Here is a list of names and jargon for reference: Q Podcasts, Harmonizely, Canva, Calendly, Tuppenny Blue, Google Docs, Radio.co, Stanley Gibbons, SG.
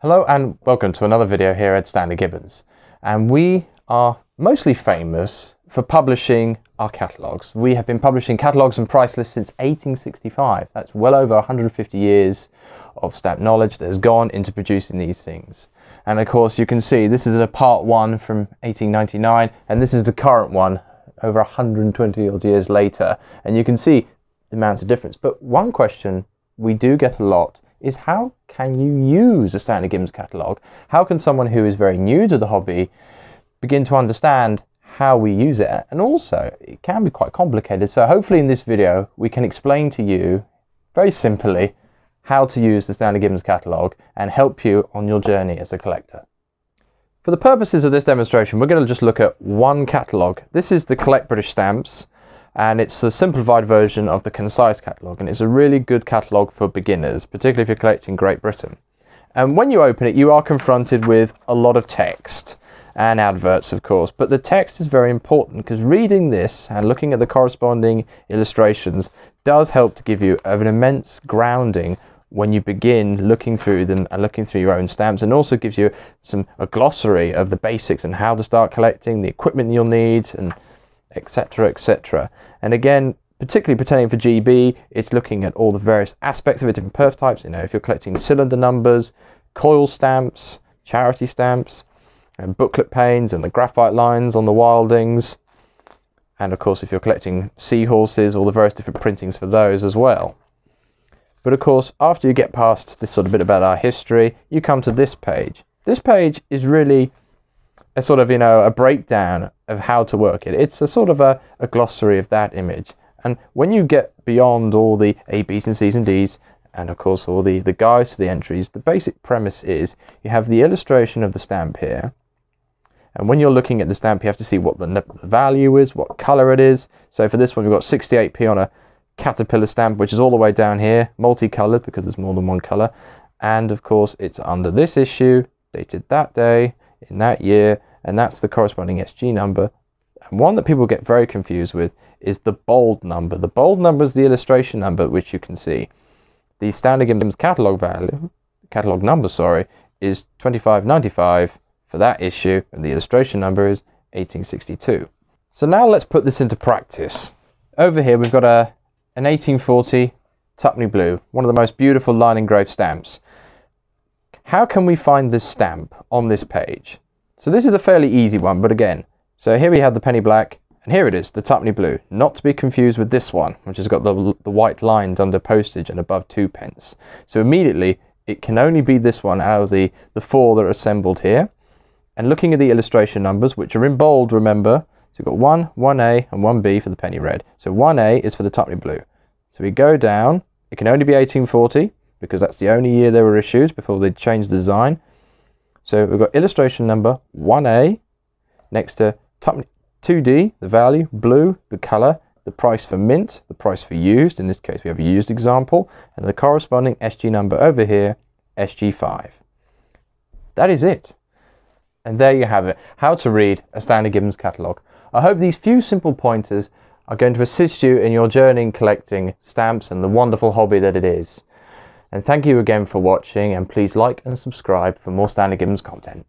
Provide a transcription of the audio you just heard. Hello and welcome to another video here at Stanley Gibbons, and we are mostly famous for publishing our catalogues. We have been publishing catalogues and price lists since 1865. That's well over 150 years of stamp knowledge that has gone into producing these things. And of course you can see this is a part one from 1899, and this is the current one over 120 odd years later, and you can see the amounts of difference. But one question we do get a lot is, how can you use a Stanley Gibbons catalogue? How can someone who is very new to the hobby begin to understand how we use it? And also, it can be quite complicated, so hopefully in this video we can explain to you very simply how to use the Stanley Gibbons catalogue and help you on your journey as a collector. For the purposes of this demonstration, we're going to just look at one catalogue. This is the Collect British Stamps, and it's a simplified version of the Concise catalogue, and it's a really good catalogue for beginners, particularly if you're collecting Great Britain. And when you open it, you are confronted with a lot of text and adverts, of course, but the text is very important, because reading this and looking at the corresponding illustrations does help to give you an immense grounding when you begin looking through them and looking through your own stamps, and also gives you a glossary of the basics and how to start collecting, the equipment you'll need, and etc, etc. And again, particularly pertaining for GB, it's looking at all the various aspects of it, different perf types, you know, if you're collecting cylinder numbers, coil stamps, charity stamps, and booklet panes, and the graphite lines on the wildings, and of course if you're collecting seahorses, all the various different printings for those as well. But of course, after you get past this sort of bit about our history, you come to this page. This page is really a sort of, you know, a breakdown of how to work it. It's a sort of a glossary of that image. And when you get beyond all the A, B's and C's and D's, and of course all the guides to the entries, the basic premise is you have the illustration of the stamp here. And when you're looking at the stamp, you have to see what the value is, what colour it is. So for this one, we've got 68p on a caterpillar stamp, which is all the way down here, multicoloured because there's more than one colour. And of course, it's under this issue, dated that day, in that year, and that's the corresponding SG number. And one that people get very confused with is the bold number. The bold number is the illustration number, which you can see. The Stanley Gibbons catalogue number, is 2595 for that issue, and the illustration number is 1862. So now let's put this into practice. Over here we've got an 1840 Tuppenny Blue, one of the most beautiful line engraved stamps. How can we find this stamp on this page? So this is a fairly easy one, but again, so here we have the penny black, and here it is, the Tuppenny Blue, not to be confused with this one, which has got the white lines under postage and above 2p. So immediately, it can only be this one out of the four that are assembled here. And looking at the illustration numbers, which are in bold, remember, so we've got 1, 1A, and 1B for the penny red. So 1A is for the Tuppenny Blue. So we go down, it can only be 1840, because that's the only year they were issued before they changed the design. So we've got illustration number 1A next to 2D, the value, blue, the colour, the price for mint, the price for used, in this case we have a used example, and the corresponding SG number over here, SG5. That is it. And there you have it, how to read a Stanley Gibbons catalogue. I hope these few simple pointers are going to assist you in your journey in collecting stamps and the wonderful hobby that it is. And thank you again for watching, and please like and subscribe for more Stanley Gibbons content.